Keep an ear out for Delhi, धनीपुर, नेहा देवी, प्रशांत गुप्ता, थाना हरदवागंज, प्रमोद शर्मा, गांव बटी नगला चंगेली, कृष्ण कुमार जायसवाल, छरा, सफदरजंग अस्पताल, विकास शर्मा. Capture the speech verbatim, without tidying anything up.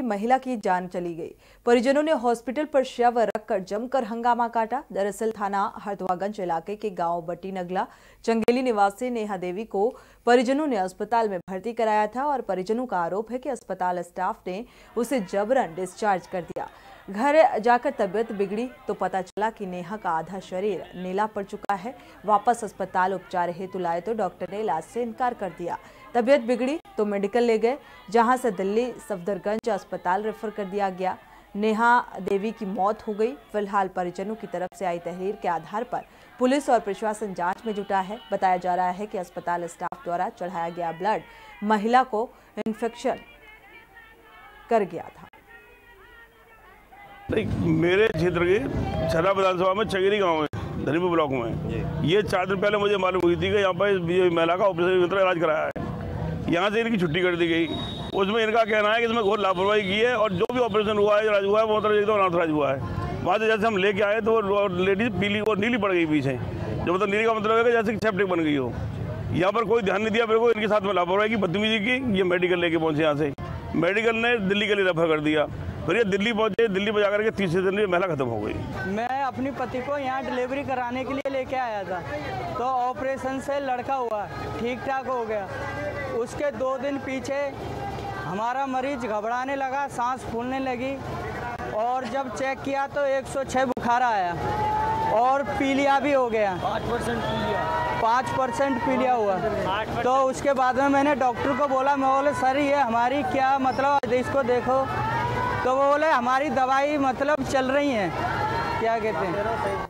कि महिला की जान चली गई। परिजनों ने हॉस्पिटल पर शव रखकर जमकर हंगामा काटा। दरअसल थाना हरदवागंज इलाके के गांव बटी नगला चंगेली निवासी नेहा देवी को परिजनों ने अस्पताल में भर्ती कराया था और परिजनों का आरोप है कि अस्पताल स्टाफ ने उसे जबरन डिस्चार्ज कर दिया। घर जाकर तबीयत बिगड़ी तो पता चला कि नेहा का आधा शरीर नीला पड़ चुका है। वापस अस्पताल उपचार हेतु लाए तो डॉक्टर ने इलाज से इनकार कर दिया। तबीयत बिगड़ी तो मेडिकल ले गए, जहां से दिल्ली सफदरजंग अस्पताल रेफर कर दिया गया। नेहा देवी की मौत हो गई। फिलहाल परिजनों की तरफ से आई तहरीर के आधार पर पुलिस और प्रशासन जांच में जुटा है। बताया जा रहा है कि अस्पताल स्टाफ द्वारा चढ़ाया गया ब्लड महिला को इन्फेक्शन कर गया था। मेरे क्षेत्र के छरा विधानसभा में चंगेली गांव है, धनीपुर ब्लॉक में। ये चार दिन पहले मुझे मालूम हुई थी कि यहाँ पर महिला का ऑपरेशन मतलब इलाज कराया है। यहाँ से इनकी छुट्टी कर दी गई। उसमें इनका कहना है कि इसमें घोर लापरवाही की है और जो भी ऑपरेशन हुआ है, इलाज हुआ है, वो मतलब एकदम अनाथराज हुआ है। वहाँ से जैसे हम लेके आए तो लेडीज पीली और नीली पड़ गई पीछे, जो मतलब नीली का मतलब है जैसे सेप्टिक बन गई हो। यहाँ पर कोई ध्यान नहीं दिया मेरे को, इनके साथ में लापरवाही की, बदतमीजी की। ये मेडिकल लेके पहुँचे, यहाँ से मेडिकल ने दिल्ली के लिए रेफर कर दिया। फिर ये दिल्ली पहुंचे, दिल्ली में जाकर के तीसरे दिन में महिला खत्म हो गई। मैं अपने पति को यहाँ डिलीवरी कराने के लिए लेके आया था, तो ऑपरेशन से लड़का हुआ, ठीक ठाक हो गया। उसके दो दिन पीछे हमारा मरीज घबराने लगा, सांस फूलने लगी और जब चेक किया तो एक सौ छह बुखार आया और पीलिया भी हो गया, पाँच परसेंट पीलिया पाँच परसेंट पीलिया हुआ। तो उसके बाद में मैंने डॉक्टर को बोला, मैं बोले सर ये हमारी क्या मतलब, इसको देखो। तो वो बोले हमारी दवाई मतलब चल रही है, क्या कहते हैं।